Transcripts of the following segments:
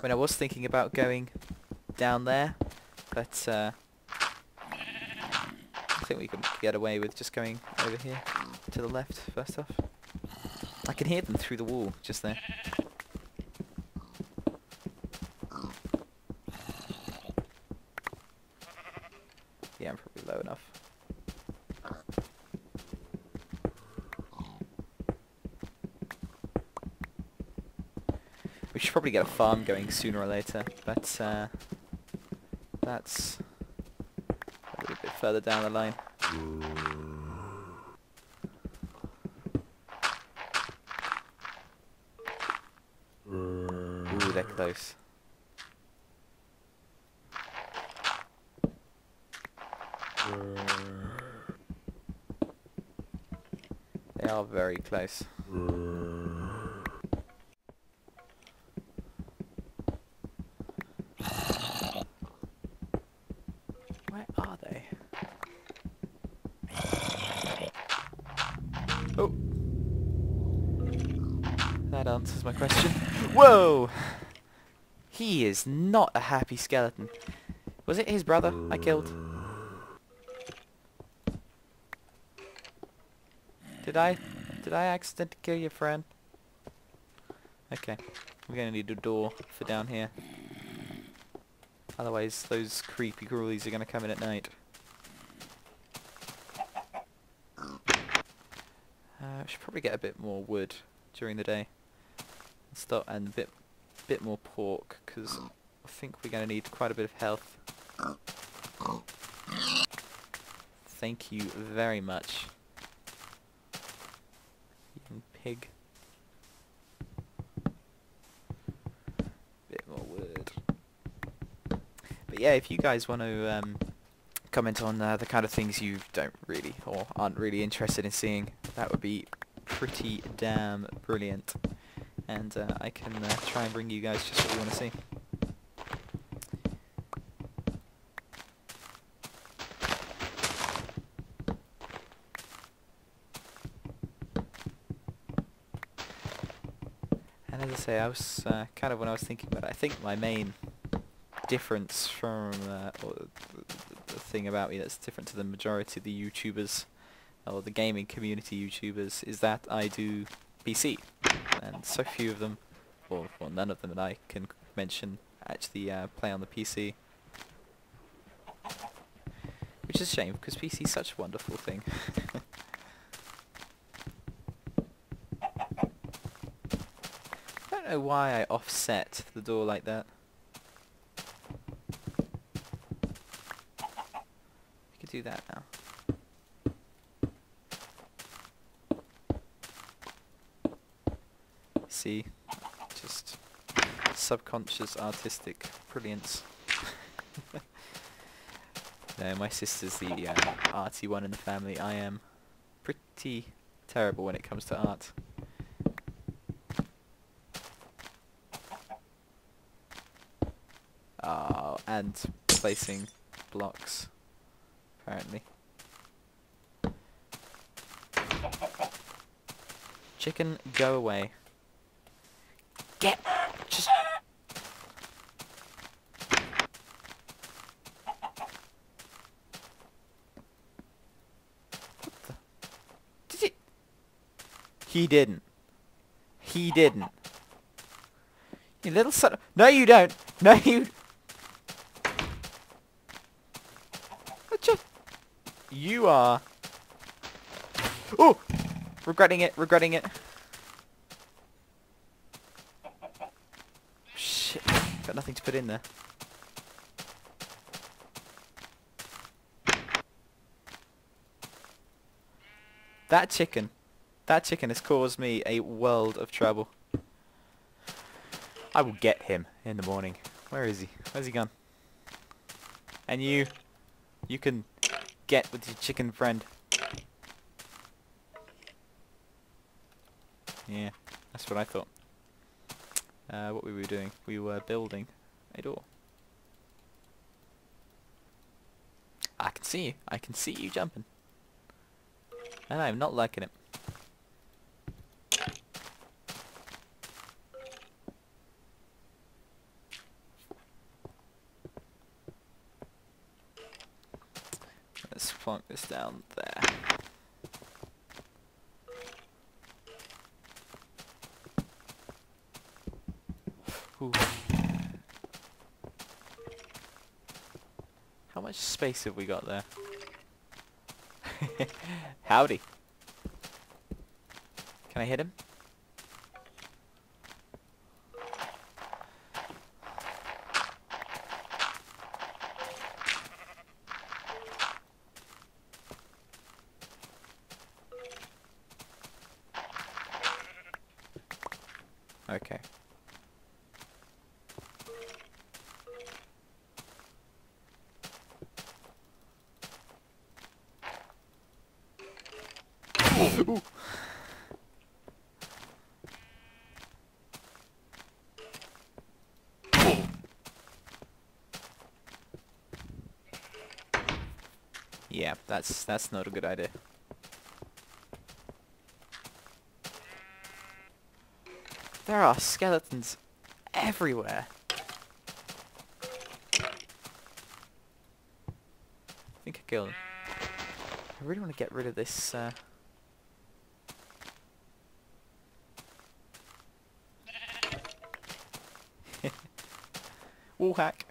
when I was thinking about going down there, but I think we can get away with just going over here to the left first off. I can hear them through the wall just there. Yeah, I'm probably low enough. We should probably get a farm going sooner or later, but that's a little bit further down the line. Ooh, they're close. They are very close. Where are they? Oh! That answers my question. Whoa! He is not a happy skeleton. Was it his brother I killed? Did I accidentally kill your friend? Okay, we're gonna need a door for down here. Otherwise, those creepy crawlies are gonna come in at night. I should probably get a bit more wood during the day. And a bit more pork, because I think we're gonna need quite a bit of health. Thank you very much. Pig. Bit more wood. But yeah, if you guys want to comment on the kind of things you don't really or aren't really interested in seeing, that would be pretty damn brilliant. And I can try and bring you guys just what you want to see. As I say, I was kind of when I was thinking about it, I think my main difference from the thing about me that's different to the majority of the YouTubers or the gaming community YouTubers is that I do PC, and so few of them, or well, none of them that I can mention actually play on the PC, which is a shame because PC is such a wonderful thing. I don't know why I offset the door like that. We could do that now. See? Just subconscious artistic brilliance. No, my sister's the arty one in the family. I am pretty terrible when it comes to art. And placing blocks, apparently. Chicken, go away. Get! Just... What the... Did it? He didn't. He didn't. You little son of... No, you don't! No, you... You are... Oh! Regretting it, regretting it. Shit, got nothing to put in there. That chicken has caused me a world of trouble. I will get him in the morning. Where is he? Where's he gone? And you can... Get with your chicken friend. Yeah, that's what I thought. What we were doing, we were building a door. I can see you. I can see you jumping. And I'm not liking it. plonk this down there. Ooh. How much space have we got there? Howdy. Can I hit him? Okay. Ooh. Yeah, that's not a good idea. There are skeletons everywhere. I think I killed him. I really want to get rid of this. Wall hack.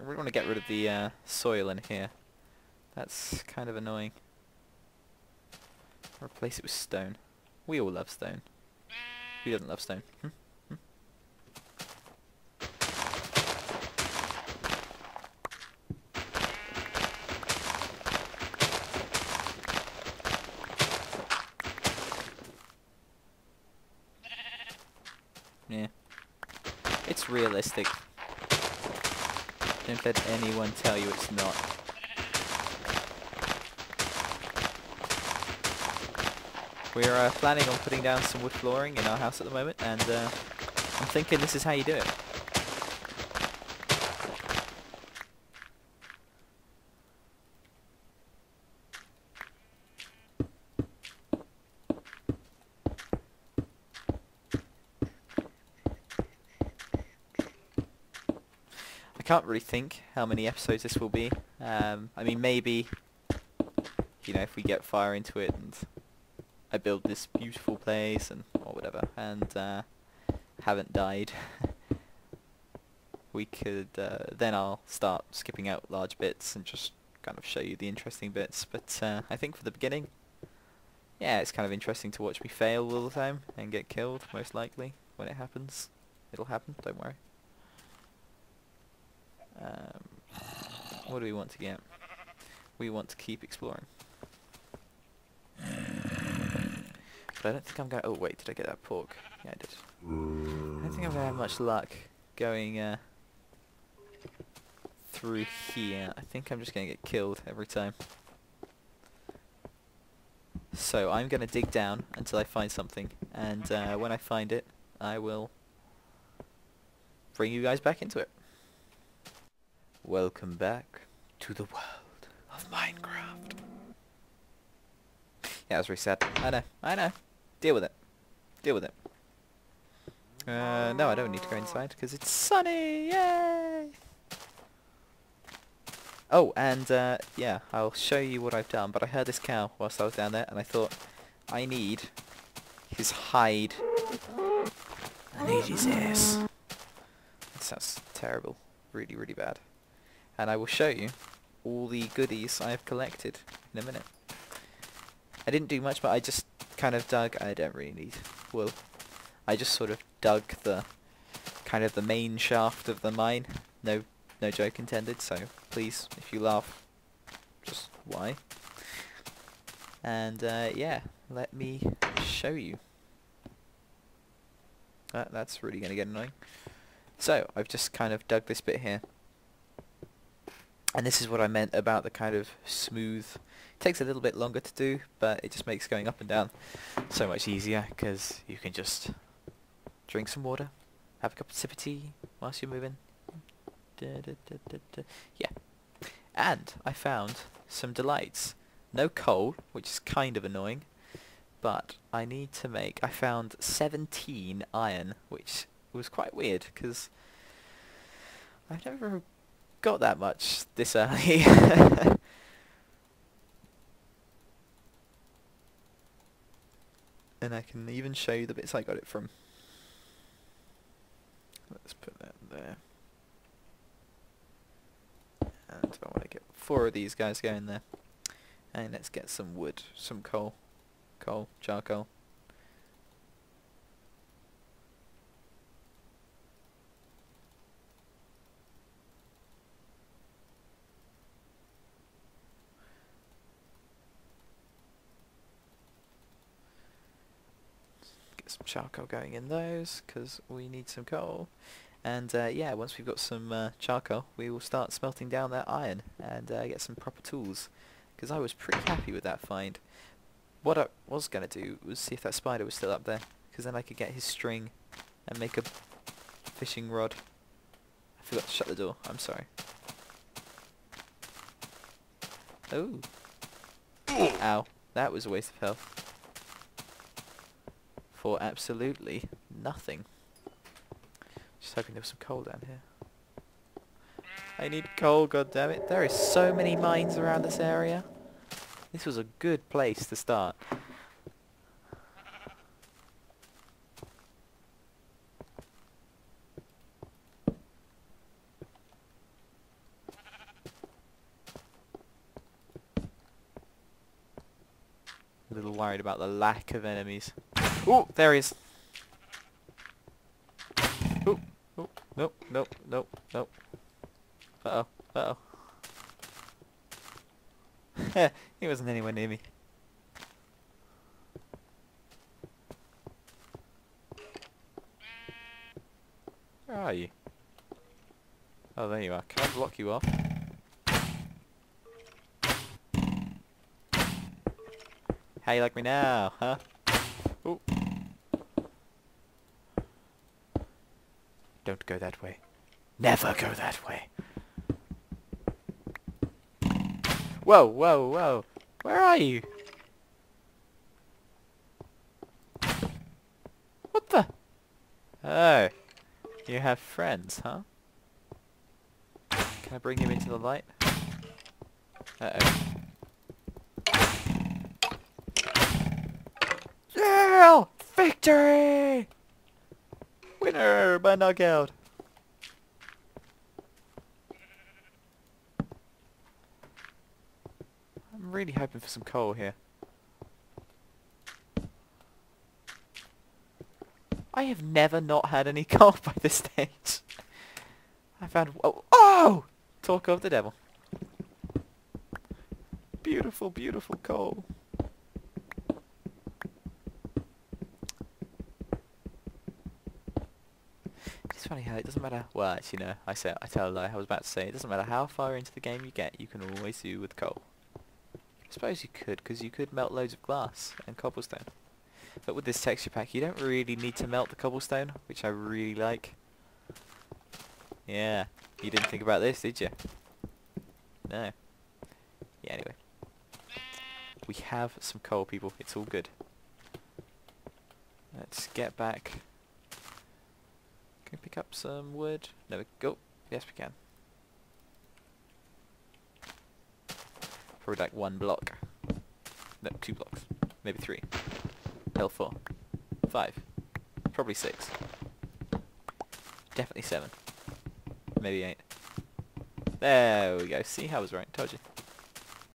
I really want to get rid of the soil in here. That's kind of annoying. Replace it with stone. We all love stone. Who doesn't love stone? Hmm? Hmm? Yeah. It's realistic. Don't let anyone tell you it's not. We're planning on putting down some wood flooring in our house at the moment, and I'm thinking this is how you do it. I can't really think how many episodes this will be. I mean, maybe, you know, if we get fire into it and I build this beautiful place and or whatever, and haven't died. We could then I'll start skipping out large bits and just kind of show you the interesting bits. But I think for the beginning, yeah, it's kind of interesting to watch me fail all the time and get killed. Most likely, when it happens, it'll happen. Don't worry. What do we want to get? We want to keep exploring. But I don't think I'm going. Oh wait, did I get that pork? Yeah, I did. I don't think I'm going to have much luck going through here. I think I'm just going to get killed every time. So I'm going to dig down until I find something, and when I find it, I will bring you guys back into it. Welcome back to the world of Minecraft. Yeah, that's really sad. I know. I know. Deal with it. Deal with it. No, I don't need to go inside because it's sunny! Yay! Oh, and yeah, I'll show you what I've done, but I heard this cow whilst I was down there and I thought, I need his hide. I need his ass. That sounds terrible. Really, really bad. And I will show you all the goodies I have collected in a minute. I didn't do much, but I just kind of dug. I don't really need wool. I just sort of dug the kind of the main shaft of the mine. No joke intended. So please, if you laugh, just why? And yeah, let me show you. That's really going to get annoying. So I've just kind of dug this bit here. And this is what I meant about the kind of smooth. It takes a little bit longer to do, but it just makes going up and down so much easier because you can just drink some water, have a cup of sip of tea whilst you're moving. Yeah. And I found some delights. No coal, which is kind of annoying, but I need to make. I found 17 iron, which was quite weird because I've never got that much this early. And I can even show you the bits I got it from. Let's put that there. And I want to get 4 of these guys going there. And let's get some wood, some coal. Coal, charcoal. Get some charcoal going in those, because we need some coal. And yeah, once we've got some charcoal, we will start smelting down that iron and get some proper tools. Because I was pretty happy with that find. What I was going to do was see if that spider was still up there, because then I could get his string and make a fishing rod. I forgot to shut the door, I'm sorry. Oh. Ow, that was a waste of health. For absolutely nothing. Just hoping there was some coal down here. I need coal, goddammit. There is so many mines around this area. This was a good place to start. A little worried about the lack of enemies. Oh, there he is. Oh, oh, nope, nope, nope, nope. Uh oh, uh oh. He wasn't anywhere near me. Where are you? Oh, there you are. Can I block you off? How you like me now, huh? Ooh. Don't go that way. Never go that way. Whoa, whoa, whoa. Where are you? What the? Oh. You have friends, huh? Can I bring him into the light? Uh-oh. Yeah! Victory! Winner by knockout. Really hoping for some coal here. I have never not had any coal by this stage. I found... Oh, oh! Talk of the devil. Beautiful, beautiful coal. It's funny how it doesn't matter... Well, actually, no. I tell a lie. I was about to say, it doesn't matter how far into the game you get, you can always do with coal. I suppose you could, because you could melt loads of glass and cobblestone. But with this texture pack, you don't really need to melt the cobblestone, which I really like. Yeah, you didn't think about this, did you? No. Yeah, anyway. We have some coal, people. It's all good. Let's get back. Can we pick up some wood? No, we go. Yes, we can. Probably like 1 block. No, 2 blocks. Maybe 3. Hell, 4. 5. Probably 6. Definitely 7. Maybe 8. There we go. See, I was right. Told you.